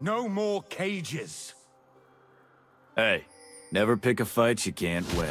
No more cages! Hey, never pick a fight you can't win.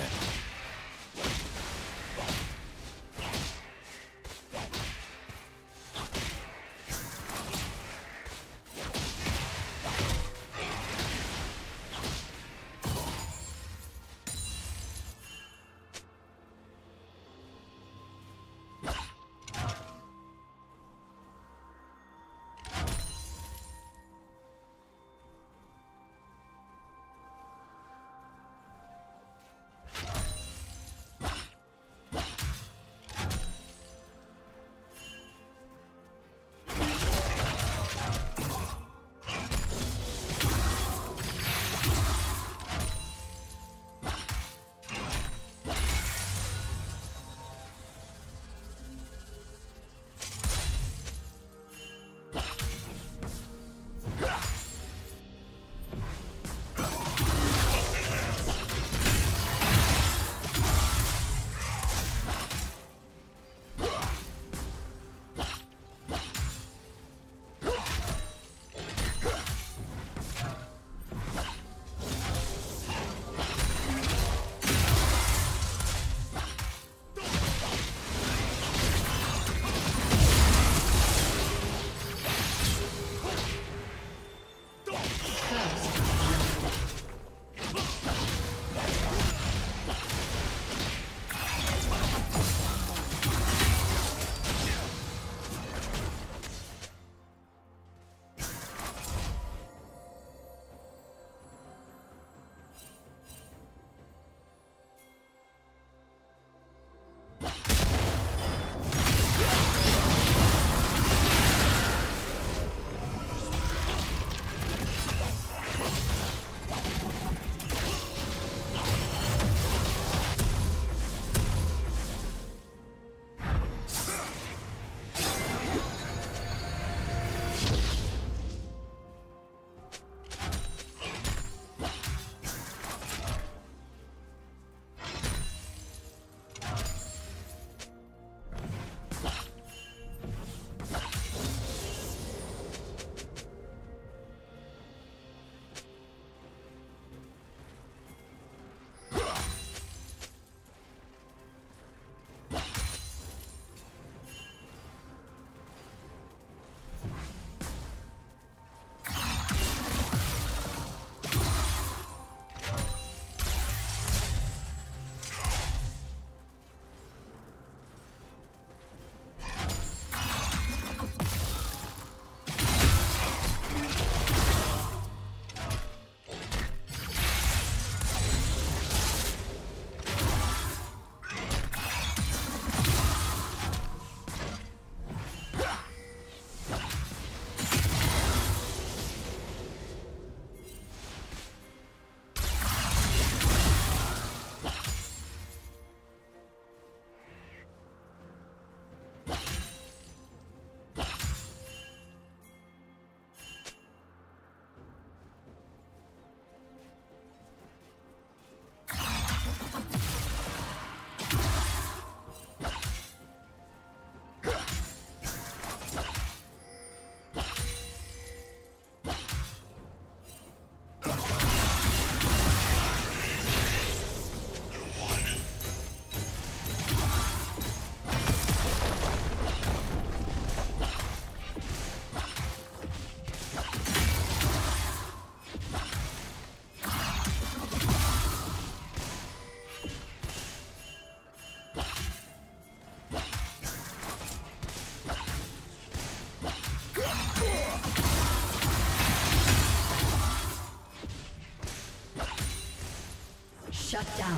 Shut down.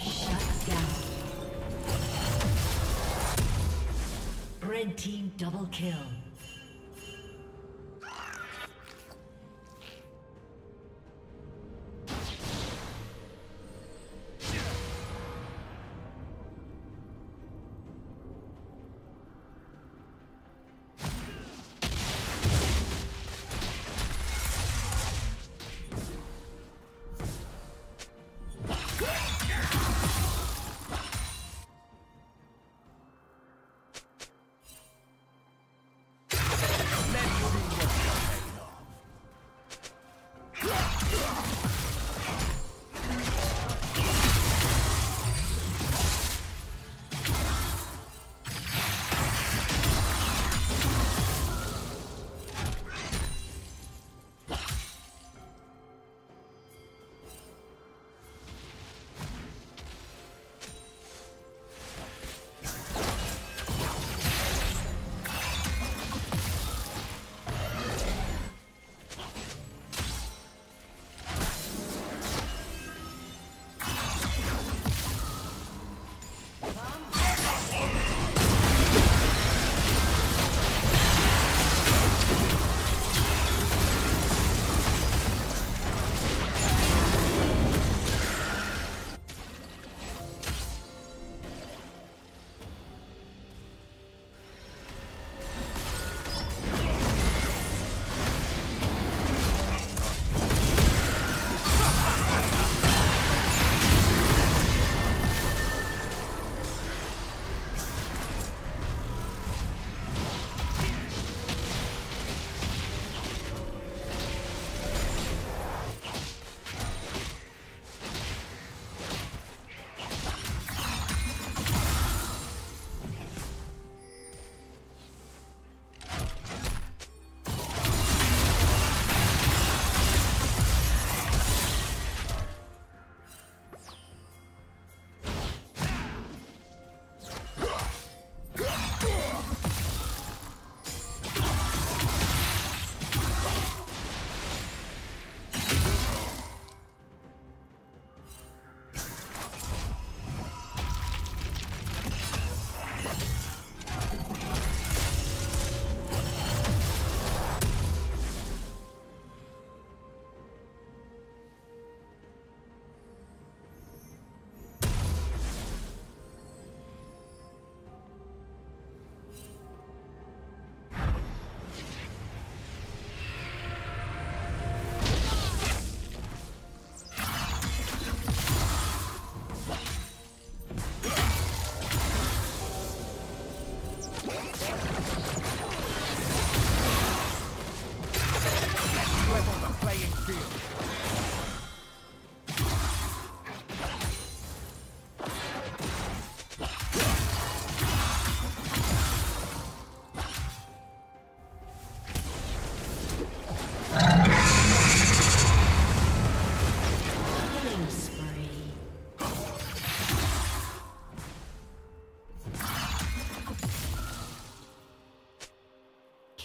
Shut down. Red team double kill.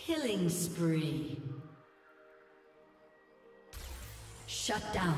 Killing spree. Shut down.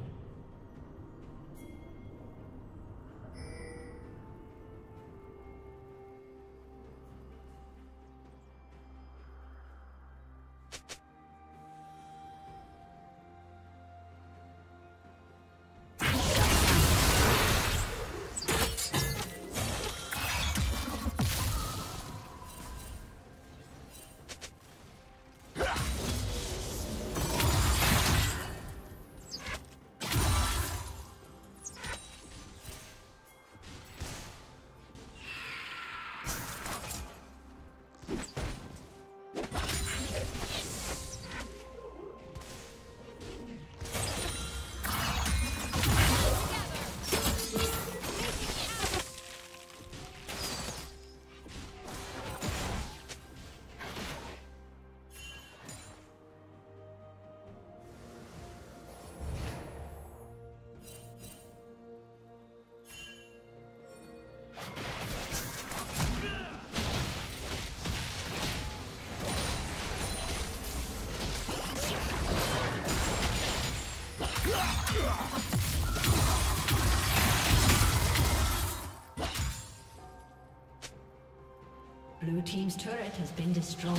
Blue team's turret has been destroyed.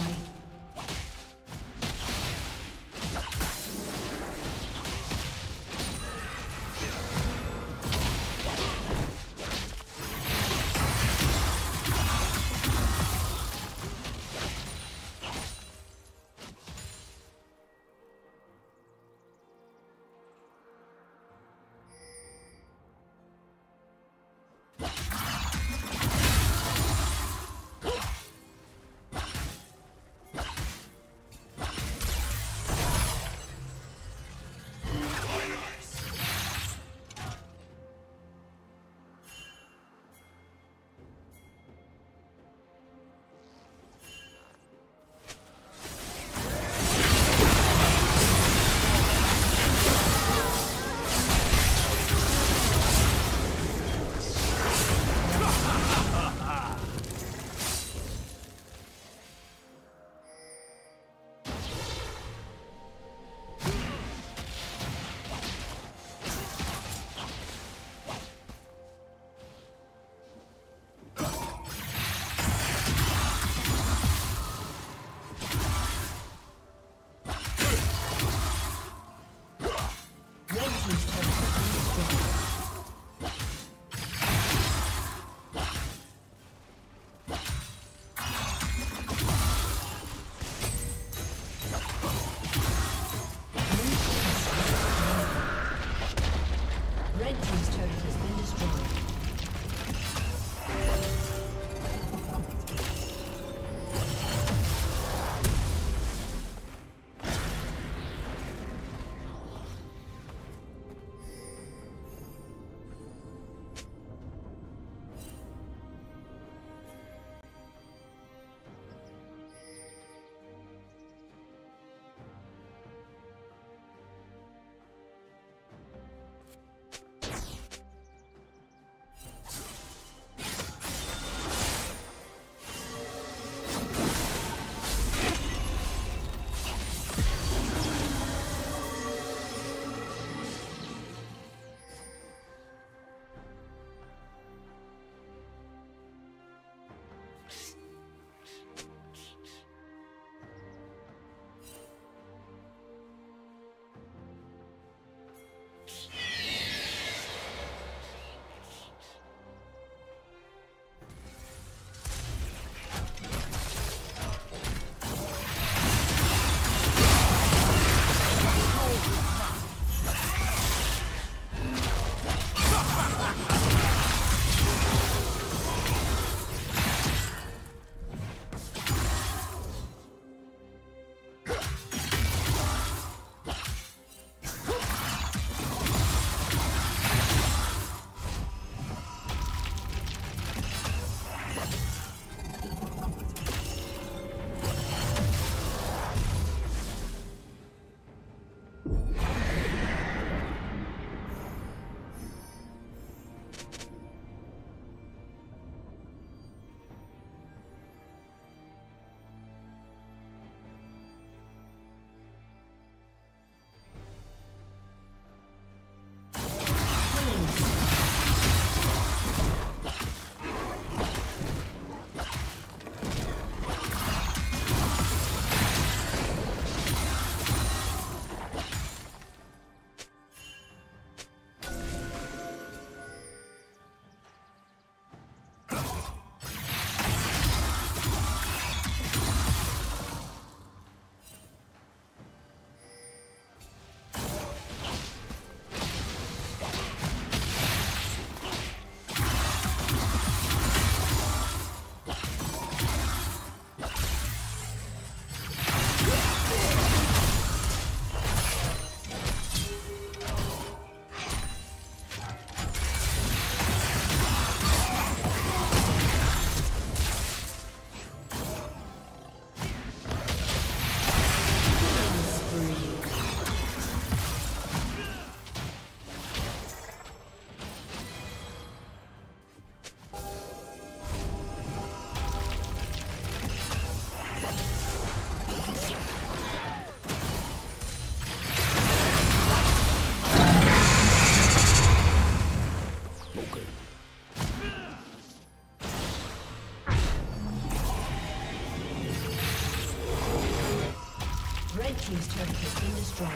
team's turret has been destroyed.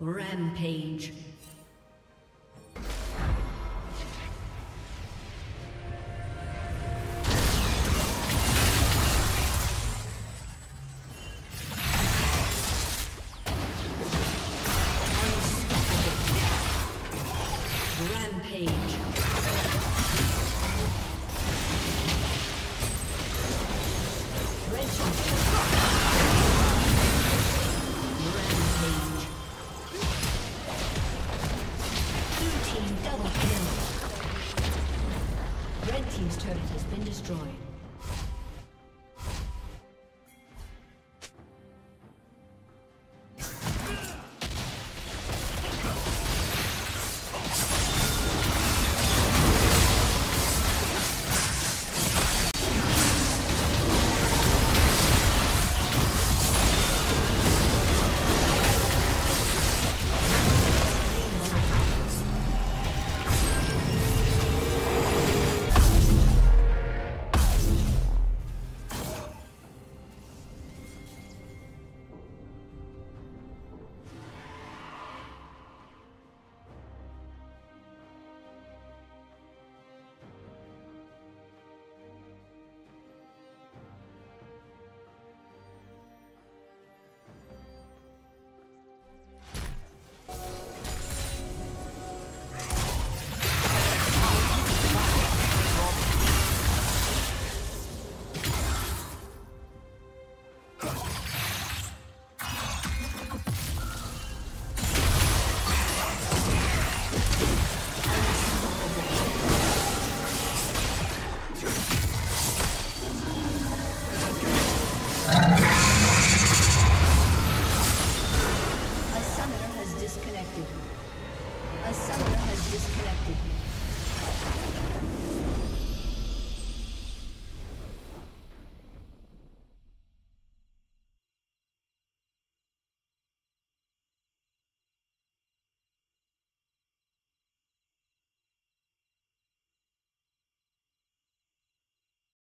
Rampage. Red team's turret has been destroyed.